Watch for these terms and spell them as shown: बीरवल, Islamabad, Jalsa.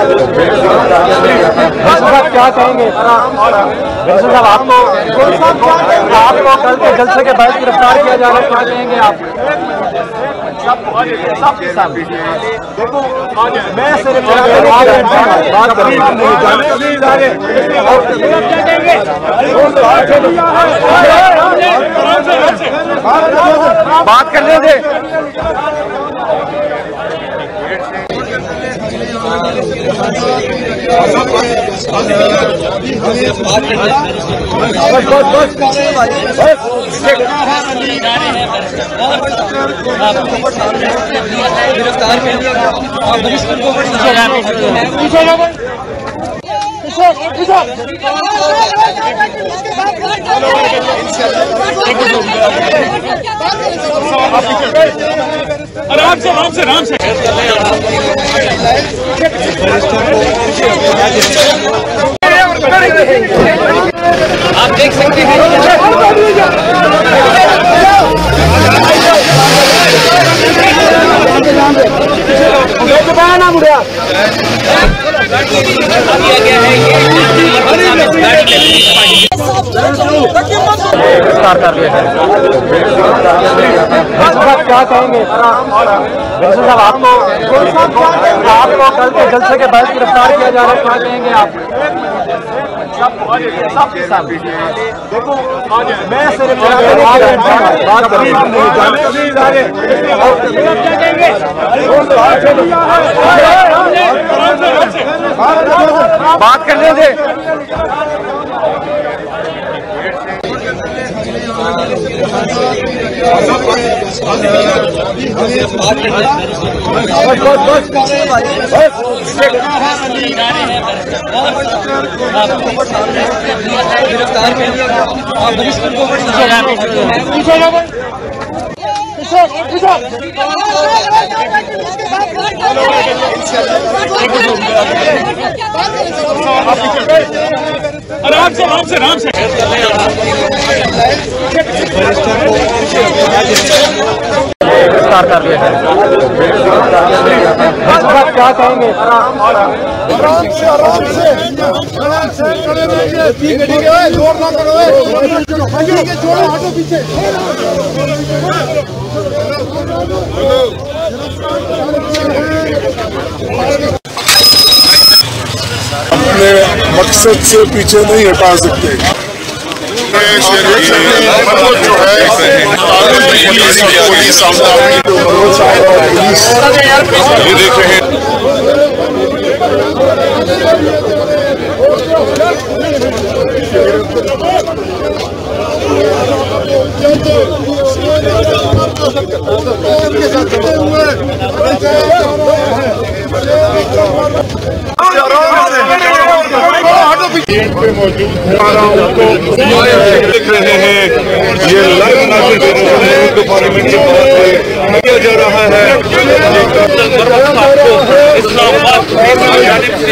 क्या कहेंगे साहब? आपको कल के जलसे के बाद गिरफ्तार किया जा रहा है, क्या कहेंगे आप? देखो मैं सिर्फ बात कर रहा हूं, बात करने दे। गिरफ्तार कर लिया और बहिष्कृत को आराम से आप देख सकते क्या कहेंगे साहब? आपको कल के जलसे के बाद गिरफ्तार किया जा रहा है, क्या कहेंगे आप? देखो मैं सिर्फ बात कर रहा हूं, बात करने दे। गिरफ्तार कर लिया और बहिष्कृत को गिरफ्तार कर लिया है। क्या कहेंगे? अपने मकसद से पीछे नहीं हटा सकते। जो है पुलिस ये देख रहे हैं। मौजूद देख रहे हैं ये लाइव पार्लियामेंट किया जा रहा है। इस्लामाबाद